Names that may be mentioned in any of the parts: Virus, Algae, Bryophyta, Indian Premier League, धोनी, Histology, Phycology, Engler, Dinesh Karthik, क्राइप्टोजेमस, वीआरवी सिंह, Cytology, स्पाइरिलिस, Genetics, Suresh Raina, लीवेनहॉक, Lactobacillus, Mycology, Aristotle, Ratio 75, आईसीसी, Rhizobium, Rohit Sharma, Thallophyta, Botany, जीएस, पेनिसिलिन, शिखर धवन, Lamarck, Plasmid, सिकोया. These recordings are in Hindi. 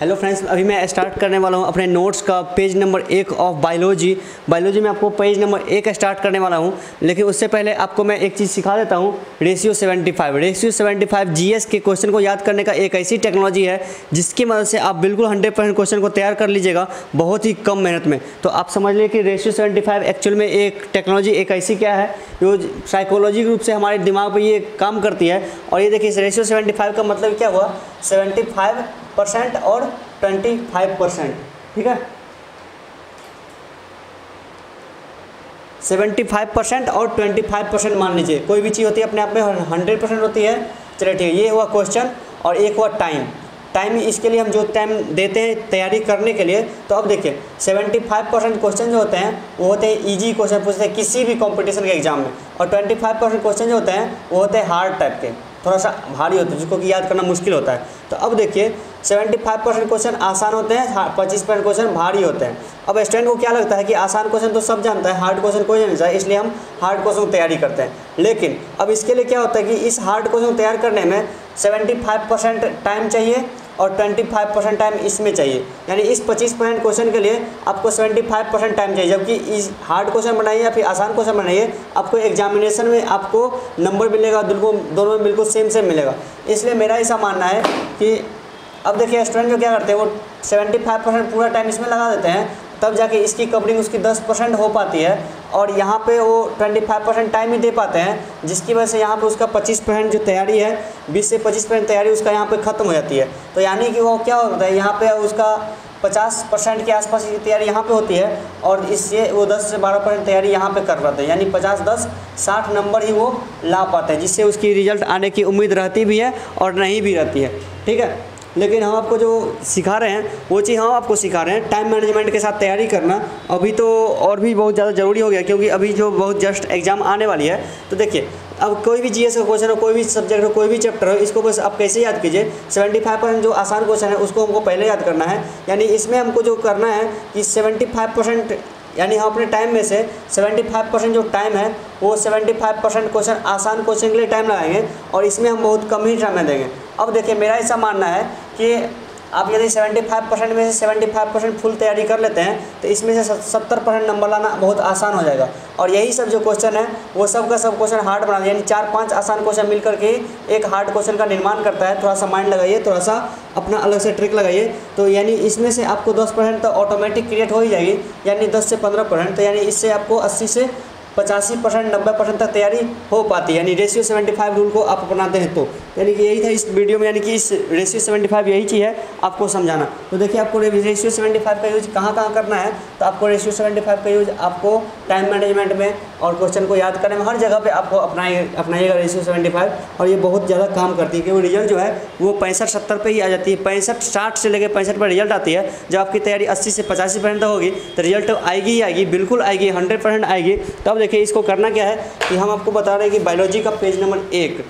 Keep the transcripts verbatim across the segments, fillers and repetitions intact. हेलो फ्रेंड्स, अभी मैं स्टार्ट करने वाला हूं अपने नोट्स का पेज नंबर एक ऑफ बायोलॉजी। बायोलॉजी में आपको पेज नंबर एक स्टार्ट करने वाला हूं, लेकिन उससे पहले आपको मैं एक चीज़ सिखा देता हूं। रेशियो पचहत्तर रेशियो पचहत्तर जीएस के क्वेश्चन को याद करने का एक ऐसी टेक्नोलॉजी है जिसकी मदद से आप बिल्कुल हंड्रेड परसेंट क्वेश्चन को तैयार कर लीजिएगा बहुत ही कम मेहनत में। तो आप समझ लें कि रेशियो पचहत्तर एक्चुअल में एक टेक्नोलॉजी एक ऐसी क्या है जो साइकोलॉजी रूप से हमारे दिमाग पर ये काम करती है। और ये देखिए, रेशियो पचहत्तर का मतलब क्या हुआ, सेवेंटी फाइव परसेंट और पच्चीस परसेंट, ठीक है, पचहत्तर परसेंट और पच्चीस परसेंट मान लीजिए। कोई भी चीज़ होती है अपने आप में सौ परसेंट होती है। चलिए ठीक है, ये हुआ क्वेश्चन और एक हुआ टाइम। टाइम इसके लिए हम जो टाइम देते हैं तैयारी करने के लिए, तो अब देखिए पचहत्तर परसेंट क्वेश्चन जो होते हैं वो होते हैं इजी क्वेश्चन, पूछते हैं किसी भी कॉम्पिटिशन के एग्जाम में, और पच्चीस परसेंट क्वेश्चन जो होते हैं वो होते हैं हार्ड टाइप के, थोड़ा सा भारी होता है जिसको कि याद करना मुश्किल होता है। तो अब देखिए पचहत्तर परसेंट क्वेश्चन आसान होते हैं, पच्चीस परसेंट क्वेश्चन भारी होते हैं। अब स्टूडेंट को क्या लगता है कि आसान क्वेश्चन तो सब जानता है, हार्ड क्वेश्चन कोई नहीं चाहिए, इसलिए हम हार्ड क्वेश्चन तैयारी करते हैं। लेकिन अब इसके लिए क्या होता है कि इस हार्ड क्वेश्चन तैयार करने में पचहत्तर परसेंट टाइम चाहिए और पच्चीस परसेंट टाइम इसमें चाहिए, यानी इस पच्चीस परसेंट क्वेश्चन के लिए आपको पचहत्तर परसेंट टाइम चाहिए। जबकि इस हार्ड क्वेश्चन बनाइए या फिर आसान क्वेश्चन बनाइए, आपको एग्जामिनेशन में आपको नंबर मिलेगा, बिल्कुल दोनों में बिल्कुल सेम सेम मिलेगा। इसलिए मेरा ऐसा मानना है कि अब देखिए स्टूडेंट जो क्या करते हैं वो पचहत्तर परसेंट पूरा टाइम इसमें लगा देते हैं, तब जाके इसकी कवरिंग उसकी दस परसेंट हो पाती है, और यहाँ पे वो पच्चीस परसेंट टाइम ही दे पाते हैं, जिसकी वजह से यहाँ पे उसका पच्चीस परसेंट जो तैयारी है, बीस से पच्चीस परसेंट तैयारी उसका यहाँ पे ख़त्म हो जाती है। तो यानी कि वो क्या होता है, यहाँ पे उसका पचास परसेंट के आसपास की तैयारी यहाँ पे होती है, और इससे वो दस से बारह परसेंट तैयारी यहाँ पे कर पाते हैं, यानी पचास दस साठ नंबर ही वो ला पाते हैं, जिससे उसकी रिजल्ट आने की उम्मीद रहती भी है और नहीं भी रहती है, ठीक है। लेकिन हम आपको जो सिखा रहे हैं वो चीज़ हम आपको सिखा रहे हैं टाइम मैनेजमेंट के साथ तैयारी करना, अभी तो और भी बहुत ज़्यादा ज़रूरी हो गया, क्योंकि अभी जो बहुत जस्ट एग्जाम आने वाली है। तो देखिए, अब कोई भी जीएस का क्वेश्चन हो, कोई भी सब्जेक्ट हो, कोई भी चैप्टर हो, इसको बस आप कैसे याद कीजिए, पचहत्तर परसेंट जो आसान क्वेश्चन है उसको हमको पहले याद करना है, यानी इसमें हमको जो करना है कि पचहत्तर परसेंट यानी हम अपने टाइम में से पचहत्तर परसेंट जो टाइम है वो पचहत्तर परसेंट क्वेश्चन आसान क्वेश्चन के लिए टाइम लगाएंगे, और इसमें हम बहुत कम ही टाइम देंगे। अब देखिए, मेरा ऐसा मानना है कि आप यदि पचहत्तर परसेंट में से पचहत्तर परसेंट फुल तैयारी कर लेते हैं तो इसमें से सत्तर परसेंट नंबर लाना बहुत आसान हो जाएगा, और यही सब जो क्वेश्चन है वो सब का सब क्वेश्चन हार्ड बना, यानी चार पांच आसान क्वेश्चन मिलकर के एक हार्ड क्वेश्चन का निर्माण करता है। थोड़ा सा माइंड लगाइए, थोड़ा सा अपना अलग से ट्रिक लगाइए, तो यानी इसमें से आपको दस परसेंट तो ऑटोमेटिक क्रिएट हो ही जाएगी, यानी दस से पंद्रह परसेंट, तो यानी इससे आपको अस्सी से पचासी परसेंट नब्बे परसेंट तक तैयारी हो पाती है, यानी रेशियो पचहत्तर रूल को आप अपनाते हैं तो। यानी कि यही था इस वीडियो में, यानी कि इस रेशियो पचहत्तर यही चीज़ है आपको समझाना। तो देखिए, आपको रेशियो पचहत्तर का यूज़ कहाँ कहाँ करना है, तो आपको रेशियो पचहत्तर का यूज़ आपको टाइम मैनेजमेंट में और क्वेश्चन को याद करने में हर जगह पे आपको अपनाइए अपनाइएगा रेशियो पचहत्तर, और ये बहुत ज़्यादा काम करती है, क्योंकि रिजल्ट जो है वो पैंसठ सत्तर पर ही आ जाती है, पैंसठ साठ से लेकर पैंसठ पर रिजल्ट आती है। जब आपकी तैयारी अस्सी से पचासी परसेंट तक होगी तो रिजल्ट आएगी ही आएगी, बिल्कुल आएगी, हंड्रेड परसेंट आएगी। तब देखिए, इसको करना क्या है कि हम आपको बता रहे हैं कि बायोलॉजी का पेज नंबर एक,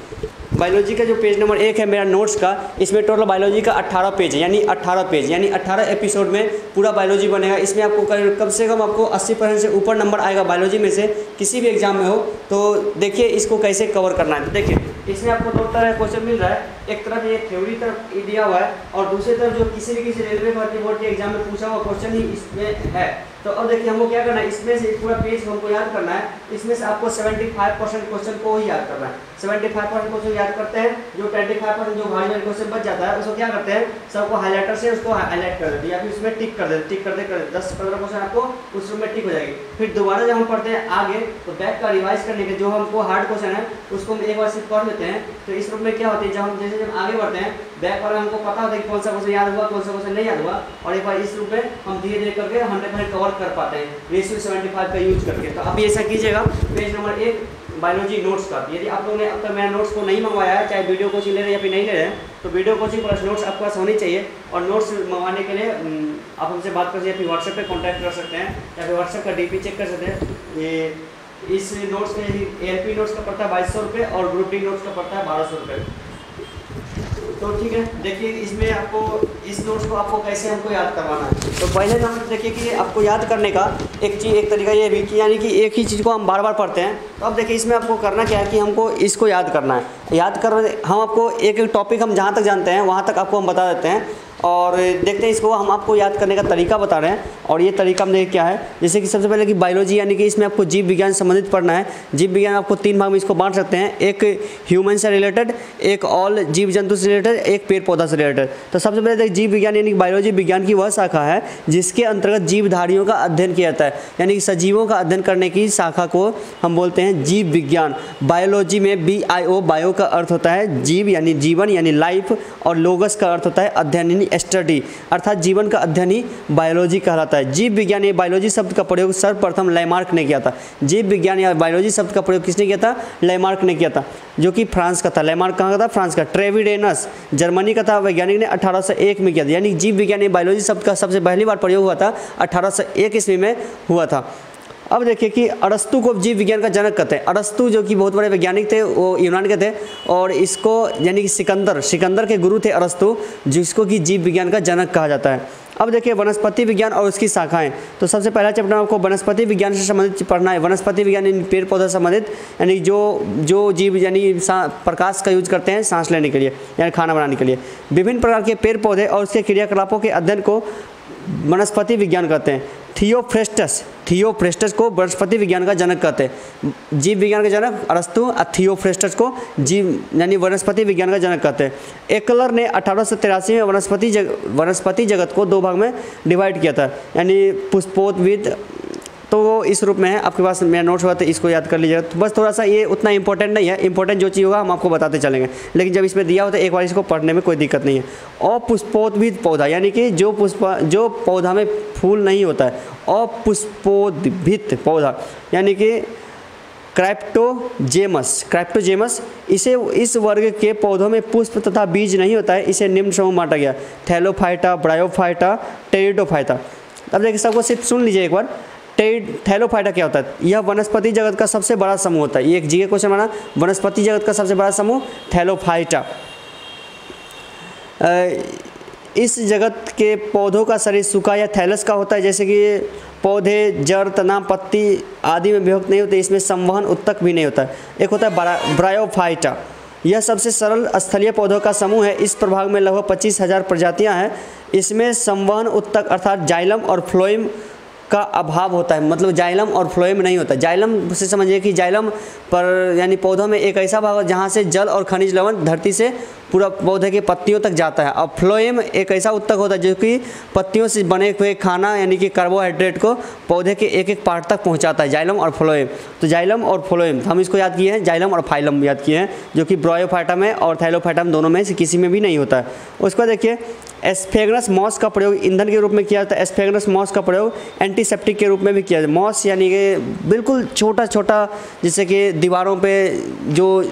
बायोलॉजी का जो पेज नंबर एक है मेरा नोट्स का, इसमें टोटल बायोलॉजी का अठारह पेज, यानी अठारह पेज यानी अठारह एपिसोड में पूरा बायोलॉजी बनेगा। इसमें आपको कम से कम आपको अस्सी परसेंट से ऊपर नंबर आएगा बायोलॉजी में से किसी भी एग्जाम में हो। तो देखिए इसको कैसे कवर करना है। तो देखिए, इसमें आपको दो तरह क्वेश्चन मिल रहा है, एक तरफ ये थ्योरी तरफ दिया हुआ है और दूसरी तरफ जो किसी भी किसी रेलवे भर्ती बोर्ड के एग्जाम में पूछा हुआ क्वेश्चन ही इसमें है। तो अब देखिए, हमको क्या करना है, इसमें से पूरा पेज हमको याद करना है, इसमें से आपको पचहत्तर परसेंट क्वेश्चन को ही याद करना है। पचहत्तर परसेंट क्वेश्चन याद करते हैं, जो पच्चीस परसेंट जो भारी वाला क्वेश्चन बच जाता है उसको क्या करते हैं, सबको हाईलाइटर से उसको हाईलाइट कर देते हैं या फिर उसमें टिक कर देते टिक करते करते दस पंद्रह क्वेश्चन आपको उस में टिक हो जाएगी। फिर दोबारा जब हम पढ़ते हैं आगे तो बैक का रिवाइज करने के जो हमको हार्ड क्वेश्चन है उसको हम एक बार सिर्फ पढ़ लेते हैं। तो इस रूप में क्या होता है, जब हम जैसे जब आगे बढ़ते हैं बैक वाला हमको पता होता है कि कौन सा क्वेश्चन याद हुआ कौन सा क्वेश्चन नहीं याद हुआ, और एक बार इस रूप में हम धीरे धीरे करके हंड्रेड परसेंट कवर कर पाते हैं रेशियो पचहत्तर का यूज करके। तो आप ऐसा कीजिएगा पेज नंबर एक बायोलॉजी नोट्स का। यदि आप लोगों ने अब तक मेरा नोट्स को नहीं मंगवाया है, चाहे वीडियो कोचिंग ले रहे हैं या फिर नहीं ले रहे हैं, तो वीडियो कोचिंग प्लस नोट्स आपके पास होनी चाहिए। और नोट्स मंगवाने के लिए आप हमसे बात कर सकते हैं, फिर व्हाट्सएप पे कांटेक्ट कर सकते हैं या फिर व्हाट्सएप का डीपी चेक कर सकते हैं। ये इस नोट्स में एल पी नोट्स का पड़ता है बाईस सौ रुपये और ग्रुप डी नोट्स का पड़ता है बारह सौ रुपये। तो ठीक है, देखिए इसमें आपको इस नोट्स को आपको कैसे हमको याद करवाना है। तो पहले तो हम देखिए कि आपको याद करने का एक चीज़ एक तरीका ये भी कि यानी कि एक ही चीज़ को हम बार बार पढ़ते हैं। तो अब देखिए, इसमें आपको करना क्या है कि हमको इसको याद करना है, याद कर हम आपको एक एक टॉपिक हम जहाँ तक जानते हैं वहाँ तक आपको हम बता देते हैं, और देखते हैं इसको हम आपको याद करने का तरीका बता रहे हैं। और ये तरीका हमने क्या है, जैसे कि सबसे पहले कि बायोलॉजी यानी कि इसमें आपको जीव विज्ञान संबंधित पढ़ना है। जीव विज्ञान आपको तीन भाग में इसको बांट सकते हैं, एक ह्यूमन से रिलेटेड, एक ऑल जीव जंतु से रिलेटेड, एक पेड़ पौधा से रिलेटेड। तो सबसे पहले देखिए जीव विज्ञान यानी कि बायोलॉजी विज्ञान की वह शाखा है जिसके अंतर्गत जीवधारियों का अध्ययन किया जाता है, यानी कि सजीवों का अध्ययन करने की शाखा को हम बोलते हैं जीव विज्ञान। बायोलॉजी में बी आई ओ, बायो का अर्थ होता है जीव यानी जीवन यानी लाइफ, और लोगस का अर्थ होता है अध्ययन यानी स्टडी, अर्थात जीवन का अध्ययन ही बायोलॉजी कहलाता है। जीव विज्ञान या बायोलॉजी शब्द का प्रयोग सर्वप्रथम लैमार्क ने किया था। जीव विज्ञान या बायोलॉजी शब्द का प्रयोग किसने किया था? लैमार्क ने किया था, जो कि फ्रांस का था। लैमार्क कहाँ का था? फ्रांस का। ट्रेविडेनस जर्मनी का था, वैज्ञानिक ने अठारह सौ एक में किया था। यानी जीव विज्ञान या बायोलॉजी शब्द का सबसे पहली बार प्रयोग हुआ था अठारह सौ एक ईस्वी में हुआ था। अब देखिए कि अरस्तु को जीव विज्ञान का जनक कहते हैं। अरस्तु जो कि बहुत बड़े वैज्ञानिक थे, वो यूनान के थे, और इसको यानी कि सिकंदर सिकंदर के गुरु थे अरस्तु, जिसको कि जीव विज्ञान का जनक कहा जाता है। अब देखिए वनस्पति विज्ञान और उसकी शाखाएं। तो सबसे पहला चैप्टर आपको वनस्पति विज्ञान से संबंधित पढ़ना है। वनस्पति विज्ञान यानी पेड़ पौधा से संबंधित, यानी जो जो जीव यानी प्रकाश का यूज करते हैं सांस लेने के लिए यानी खाना बनाने के लिए। विभिन्न प्रकार के पेड़ पौधे और उसके क्रियाकलापों के अध्ययन को वनस्पति विज्ञान कहते हैं। थियोफ्रेस्टस थियोफ्रेस्टस को वनस्पति विज्ञान का जनक कहते हैं। जीव विज्ञान का जनक अरस्तु और थियोफ्रेस्टस को जीव यानी वनस्पति विज्ञान का जनक कहते हैं। एकलर ने अठारह सौ तिरासी में वनस्पति जग वनस्पति जगत को दो भाग में डिवाइड किया था, यानी पुष्पोद्भिद। तो वो इस रूप में है, आपके पास मेरा नोट्स हुआ तो इसको याद कर लीजिएगा। तो बस थोड़ा सा ये उतना इंपॉर्टेंट नहीं है, इंपॉर्टेंट जो चीज़ होगा हम आपको बताते चलेंगे, लेकिन जब इसमें दिया हो तो एक बार इसको पढ़ने में कोई दिक्कत नहीं है। अपुष्पोद्भिद पौधा यानी कि जो पुष्प जो पौधा में फूल नहीं होता है, अपुष्पोद्भिद पौधा यानी कि क्राइप्टोजेमस क्राइप्टोजेमस इसे इस वर्ग के पौधों में पुष्प तथा बीज नहीं होता है, इसे निम्न समूह बांटा गया: थैलोफाइटा, ब्रायोफाइटा, टेरिडोफाइटा। अब देखिए सबको सिर्फ सुन लीजिए एक बार। थैलोफाइटा क्या होता है? यह वनस्पति जगत का सबसे बड़ा समूह होता है। ये एक जीके क्वेश्चन बना, वनस्पति जगत का सबसे बड़ा समूह थैलोफाइटा। इस जगत के पौधों का शरीर सूखा या थैलस का होता है, जैसे कि पौधे जड़, तना, पत्ती आदि में विभक्त नहीं होते। इसमें संवहन उत्तक भी नहीं होता। एक होता है ब्रायोफाइटा, यह सबसे सरल स्थलीय पौधों का समूह है। इस प्रभाग में लगभग पच्चीस हज़ार प्रजातियाँ हैं। इसमें संवहन उत्तक अर्थात जाइलम और फ्लोइम का अभाव होता है, मतलब जाइलम और फ्लोएम नहीं होता। जाइलम से समझिए कि जाइलम पर यानी पौधों में एक ऐसा भाग जहाँ से जल और खनिज लवण धरती से पूरा पौधे के पत्तियों तक जाता है, और फ्लोएम एक ऐसा उत्तक होता है जो कि पत्तियों से बने हुए खाना यानी कि कार्बोहाइड्रेट को पौधे के एक एक पार्ट तक पहुँचाता है। जाइलम और फ्लोएम, तो जाइलम और फ्लोएम हम इसको याद किए हैं, जाइलम और फाइलम याद किए हैं, जो कि ब्रायोफाइटा में और थैलोफाइटा में दोनों में से किसी में भी नहीं होता है। उसको देखिए स्फेगनस मॉस का प्रयोग ईंधन के रूप में किया जाता है। स्फेगनस मॉस का प्रयोग एंटीसेप्टिक के रूप में भी किया जाता है। मॉस यानी कि बिल्कुल छोटा छोटा, जैसे कि दीवारों पे जो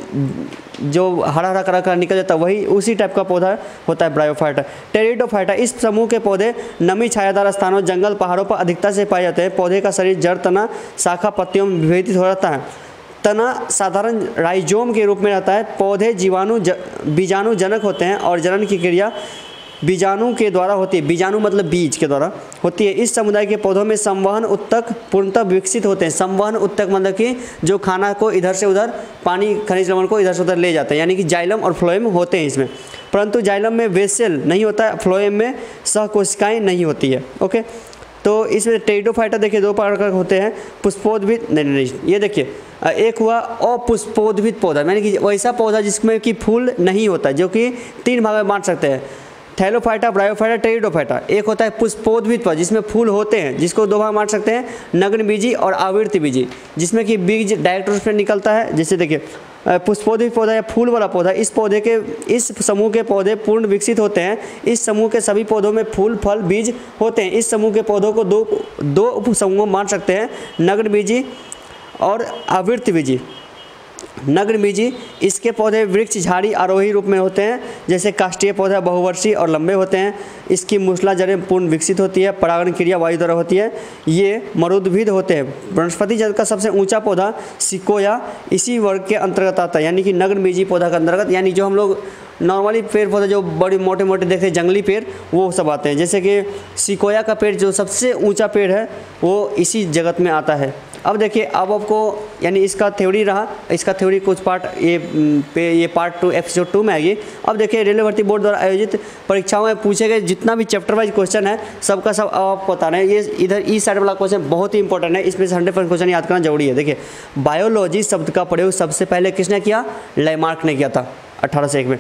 जो हरा हरा कलर का निकल जाता है, वही उसी टाइप का पौधा होता है ब्रायोफाइटा। टेरिडोफाइटा, इस समूह के पौधे नमी छायादार स्थानों, जंगल, पहाड़ों पर अधिकता से पाए जाते हैं। पौधे का शरीर जड़, तना, शाखा, पत्तियों में विभेदित हो जाता है। तना साधारण राइजोम के रूप में रहता है। पौधे जीवाणु बीजाणुजनक होते हैं और जनन की क्रिया बीजाणु के द्वारा होती है। बीजाणु मतलब बीज के द्वारा होती है। इस समुदाय के पौधों में संवहन उत्तक पूर्णतः विकसित होते हैं। संवहन उत्तक मतलब कि जो खाना को इधर से उधर, पानी, खनिज लवण को इधर से उधर ले जाते हैं, यानी कि जाइलम और फ्लोएम होते हैं इसमें। परंतु जाइलम में वेसेल नहीं होता है, फ्लोएम में सहकोशिकाएँ नहीं होती है। ओके, तो इसमें टेरिडोफाइटा देखिए दो प्रकार के होते हैं, पुष्पोद्भिद नहीं नहीं ये देखिए एक हुआ अपुष्पोद्भिद पौधा, यानी कि वैसा पौधा जिसमें कि फूल नहीं होता, जो कि तीन भाग में बांट सकते हैं: थैलोफाइटा, ब्रायोफाइटा, टेरिडोफाइटा। एक होता है पुष्पोद्भिद पौधा जिसमें फूल होते हैं, जिसको दो भाग बांट सकते हैं, नग्नबीजी और आवृतबीजी, जिसमें कि बीज डायरेक्ट रूप से निकलता है। जैसे देखिए पुष्पोद्भिद पौधा या फूल वाला पौधा, इस पौधे के इस समूह के पौधे पूर्ण विकसित होते हैं। इस समूह के सभी पौधों में फूल, फल, बीज होते हैं। इस समूह के पौधों को दो दो उपसमूहों में बांट सकते हैं, नग्नबीजी और आवृतबीजी। नग्नबीजी, इसके पौधे वृक्ष, झाड़ी, आरोही रूप में होते हैं, जैसे काष्ठीय पौधा, बहुवर्षीय और लंबे होते हैं। इसकी मूसला जड़ें पूर्ण विकसित होती है। परागण क्रिया वायु द्वारा होती है। ये मरुद्भिद होते हैं। वनस्पति जगत का सबसे ऊंचा पौधा सिकोया इसी वर्ग के अंतर्गत आता है, यानी कि नग्नबीजी पौधा के अंतर्गत, यानी जो हम लोग नॉर्मली पेड़ पौधे जो बड़े मोटे मोटे देखते हैं, जंगली पेड़, वो सब आते हैं। जैसे कि सिकोया का पेड़ जो सबसे ऊँचा पेड़ है, वो इसी जगत में आता है। अब देखिए, अब आपको यानी इसका थ्योरी रहा, इसका थ्योरी कुछ पार्ट ये पे ये पार्ट टू एपिसोड टू में आएगी। अब देखिए रेलवे भर्ती बोर्ड द्वारा आयोजित परीक्षाओं में पूछे गए जितना भी चैप्टर वाइज क्वेश्चन है सबका सब अब आपको बता रहे हैं। ये इधर इस साइड वाला क्वेश्चन बहुत ही इंपॉर्टेंट है, इसमें से हंड्रेड परसेंट क्वेश्चन याद करना जरूरी है। देखिए बायोलॉजी शब्द का प्रयोग सबसे पहले किसने किया? लैमार्क ने किया था अठारह सौ एक में।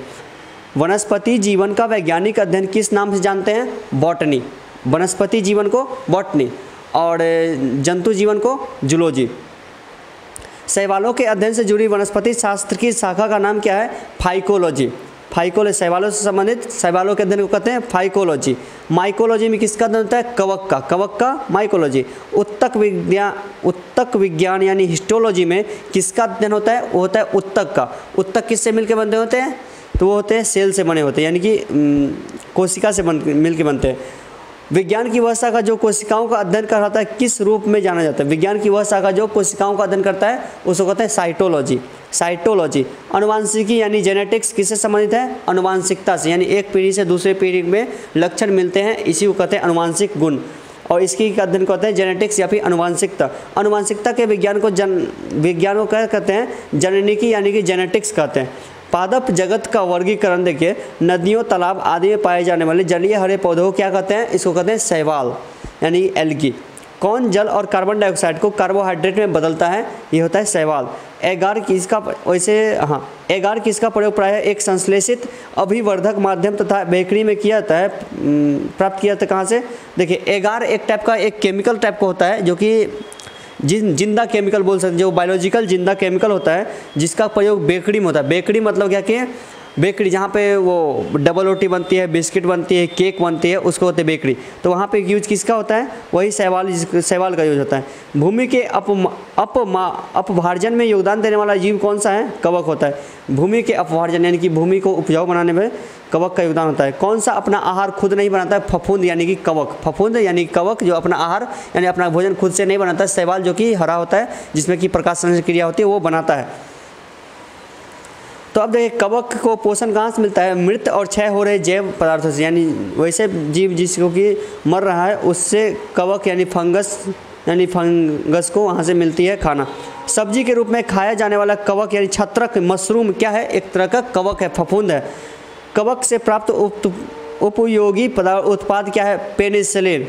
वनस्पति जीवन का वैज्ञानिक अध्ययन किस नाम से जानते हैं? बॉटनी। वनस्पति जीवन को बॉटनी और जंतु जीवन को जूलॉजी। शैवालों के अध्ययन से जुड़ी वनस्पति शास्त्र की शाखा का नाम क्या है? फाइकोलॉजी। फाइकोलॉजी शैवालों से संबंधित शैवालों के अध्ययन को कहते हैं फाइकोलॉजी। माइकोलॉजी में किसका अध्ययन होता है? कवक का। कवक का माइकोलॉजी। उत्तक विज्ञान उत्तक विज्ञान यानी हिस्टोलॉजी में किसका अध्ययन होता है? वो होता है उत्तक का। उत्तक किससे मिलकर बनते होते हैं? तो वो होते हैं सेल से बने होते हैं, यानी कि कोशिका से बन मिलकर बनते हैं। विज्ञान की वह शाखा जो कोशिकाओं का अध्ययन कराता है किस रूप में जाना जाता है? विज्ञान की वह शाखा जो कोशिकाओं का अध्ययन करता है उसको कहते हैं साइटोलॉजी। साइटोलॉजी अनुवांशिकी यानी जेनेटिक्स किससे संबंधित है? अनुवांशिकता से, यानी एक पीढ़ी से दूसरे पीढ़ी में लक्षण मिलते हैं इसी को कहते हैं अनुवांशिक गुण और इसकी अध्ययन करते हैं जेनेटिक्स या फिर अनुवांशिकता। अनुवांशिकता के विज्ञान को जन विज्ञानों क्या कहते हैं? जननिकी यानी कि जेनेटिक्स कहते हैं। पादप जगत का वर्गीकरण देखिए, नदियों तालाब आदि में पाए जाने वाले जलीय हरे पौधों को क्या कहते हैं? इसको कहते हैं शैवाल यानी एल्गी। कौन जल और कार्बन डाइऑक्साइड को कार्बोहाइड्रेट में बदलता है? ये होता है शैवाल। एगार किसका वैसे हाँ एगार किसका प्रयोग प्रायः एक संश्लेषित अभिवर्धक माध्यम तथा बेकरी में किया जाता है, प्राप्त किया जाता है। कहाँ से? देखिए एगार एक टाइप का एक केमिकल टाइप का होता है जो कि जिन जिंदा केमिकल बोल सकते, जो बायोलॉजिकल जिंदा केमिकल होता है जिसका प्रयोग बेकरी में होता है। बेकरी मतलब क्या कि बेकरी जहाँ पे वो डबल रोटी बनती है, बिस्किट बनती है, केक बनती है, उसको होते बेकरी। तो वहाँ पे यूज किसका होता है? वही शैवाल शैवाल का यूज होता है। भूमि के अपमा अपमा अपभार्जन में योगदान देने वाला जीव कौन सा है? कवक होता है। भूमि के अपभार्जन यानी कि भूमि को उपजाऊ बनाने में कवक का योगदान होता है। कौन सा अपना आहार खुद नहीं बनाता है? फफूंद यानी कि कवक। फफूंद यानी कवक जो अपना आहार यानी अपना भोजन खुद से नहीं बनाता है। शैवाल जो कि हरा होता है जिसमें कि प्रकाश संश्लेषण क्रिया होती है वो बनाता है। तो अब देखिए कवक को पोषण कहाँ से मिलता है? मृत और क्षय हो रहे जैव पदार्थों से, यानी वैसे जीव जिसको कि मर रहा है उससे कवक यानी फंगस यानी फंगस को वहाँ से मिलती है खाना। सब्जी के रूप में खाया जाने वाला कवक यानी छत्रक मशरूम क्या है? एक तरह का कवक है, फफूंद है। कवक से प्राप्त उप, उपयोगी पदार्थ उत्पाद क्या है? पेनिसिलिन।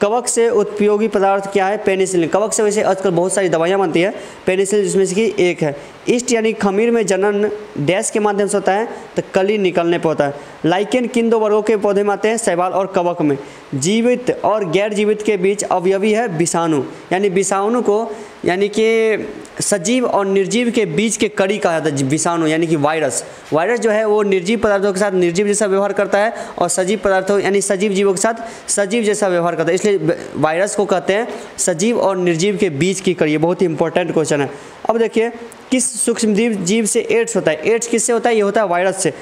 कवक से उपयोगी पदार्थ क्या है? पेनिसिलिन। कवक से वैसे आजकल बहुत सारी दवाइयाँ बनती है, पेनिसिलिन जिसमें से कि एक है। ईस्ट यानी खमीर में जनन डैश के माध्यम से होता है तो कली निकलने पर होता है। लाइकेन किन दो वर्गों के पौधे में आते हैं? शैवाल और कवक में। जीवित और गैर जीवित के बीच अवयवी है विषाणु, यानी विषाणु को यानी कि सजीव और निर्जीव के बीच के कड़ी कहा जाता है विषाणु यानी कि वायरस। वायरस जो है वो निर्जीव पदार्थों के साथ निर्जीव जैसा व्यवहार करता है और सजीव पदार्थों यानी सजीव जीवों के साथ सजीव जैसा व्यवहार करता है, इसलिए वायरस को कहते हैं सजीव और निर्जीव के बीच की कड़ी। बहुत ही इंपॉर्टेंट क्वेश्चन है। अब देखिए किस सूक्ष्मजीव जीव से एड्स होता है? एड्स किससे होता है? ये होता है वायरस से।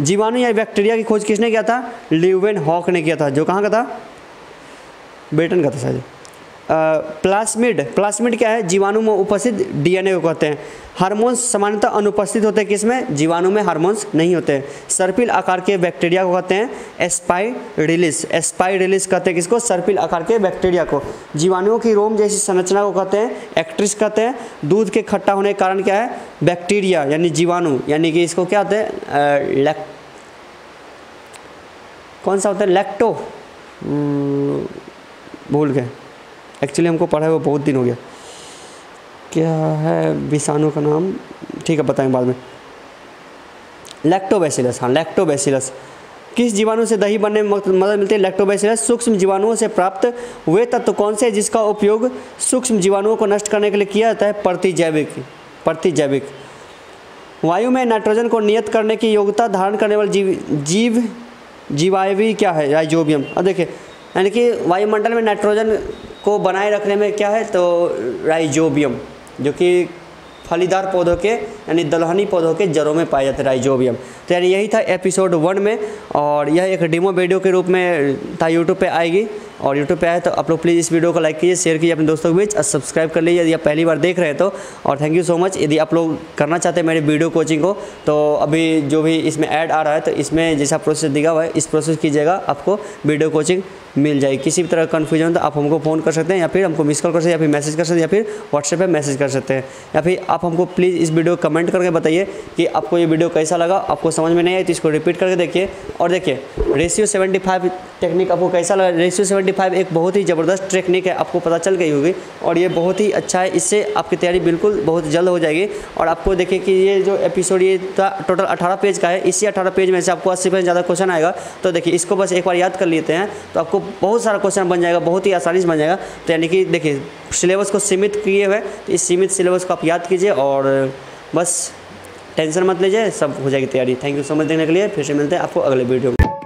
जीवाणु या बैक्टीरिया की खोज किसने किया था? लीवेनहॉक ने किया था, जो कहाँ का था? ब्रिटेन का था शायद। प्लास्मिड प्लास्मिड क्या है? जीवाणु में उपस्थित डीएनए को कहते हैं। हार्मोन्स सामान्यतः अनुपस्थित होते हैं किसमें? जीवाणु में हार्मोन्स नहीं होते हैं। सर्पिल आकार के बैक्टीरिया को कहते हैं स्पाइरिलिस। स्पाइरिलिस कहते हैं किसको? सर्पिल आकार के बैक्टीरिया को। जीवाणुओं की रोम जैसी संरचना को कहते हैं एक्ट्रिस कहते हैं। दूध के खट्टा होने के कारण क्या है? बैक्टीरिया यानी जीवाणु यानी कि इसको क्या होता है? लैक कौन सा होता है? लैक्टो भूल गए, एक्चुअली हमको पढ़ा है वो बहुत दिन हो गया। क्या है विषाणु का नाम? ठीक है बताएंगे बाद में। लैक्टोबैसिलस, हाँ लैक्टोबैसिलस। किस जीवाणु से दही बनने में मदद मिलती है? लैक्टोबैसिलस। सूक्ष्म जीवाणुओं से प्राप्त वे तत्व कौन से जिसका उपयोग सूक्ष्म जीवाणुओं को नष्ट करने के लिए किया जाता है? प्रतिजैविक। प्रतिजैविक। वायु में नाइट्रोजन को नियत करने की योग्यता धारण करने वाले जीव जीव जीवायवी क्या है? राइजोबियम। अब देखिए यानी कि वायुमंडल में नाइट्रोजन को बनाए रखने में क्या है? तो राइजोबियम, जो कि फलीदार पौधों के यानी दलहनी पौधों के जड़ों में पाए जाते हैं राइजोबियम। तो यानी यही था एपिसोड वन में, और यह एक डेमो वीडियो के रूप में था, यूट्यूब पे आएगी। और यूट्यूब पे आए तो आप लोग प्लीज़ इस वीडियो को लाइक कीजिए, शेयर कीजिए अपने दोस्तों के बीच और सब्सक्राइब कर लीजिए यदि आप पहली बार देख रहे हैं तो। और थैंक यू सो मच। यदि आप लोग करना चाहते हैं मेरे वीडियो कोचिंग को तो अभी जो भी इसमें ऐड आ रहा है तो इसमें जैसा प्रोसेस दिखा हुआ है इस प्रोसेस कीजिएगा, आपको वीडियो कोचिंग मिल जाएगी। किसी भी तरह का कन्फ्यूजन तो आप हमको फ़ोन कर सकते हैं, या फिर हमको मिस कॉल कर सकते हैं, या फिर मैसेज कर सकते हैं, या फिर व्हाट्सएप पर मैसेज कर सकते हैं। या फिर आप हमको प्लीज़ इस वीडियो कमेंट करके बताइए कि आपको ये वीडियो कैसा लगा। आपको समझ में नहीं आया तो इसको रिपीट करके देखिए। और देखिए रेशियो सेवेंटी फाइव टेक्निक आपको कैसा लगा। रेशियो सेवेंटी फाइव एक बहुत ही ज़बरदस्त टेक्निक है, आपको पता चल गई होगी, और ये बहुत ही अच्छा है। इससे आपकी तैयारी बिल्कुल बहुत जल्द हो जाएगी। और आपको देखिए कि ये जो एपिसोड ये था टोटल अठारह पेज का है, इसी अठारह पेज में से आपको अस्सी परसेंट ज़्यादा क्वेश्चन आएगा। तो देखिए इसको बस एक बार याद कर लेते हैं तो आपको बहुत सारा क्वेश्चन बन जाएगा, बहुत ही आसानी से बन जाएगा। तो यानी कि देखिए सिलेबस को सीमित किए हुए, तो इस सीमित सिलेबस को आप याद कीजिए और बस टेंशन मत लीजिए, सब हो जाएगी तैयारी। थैंक यू सो मच देखने के लिए। फिर से मिलते हैं आपको अगले वीडियो में।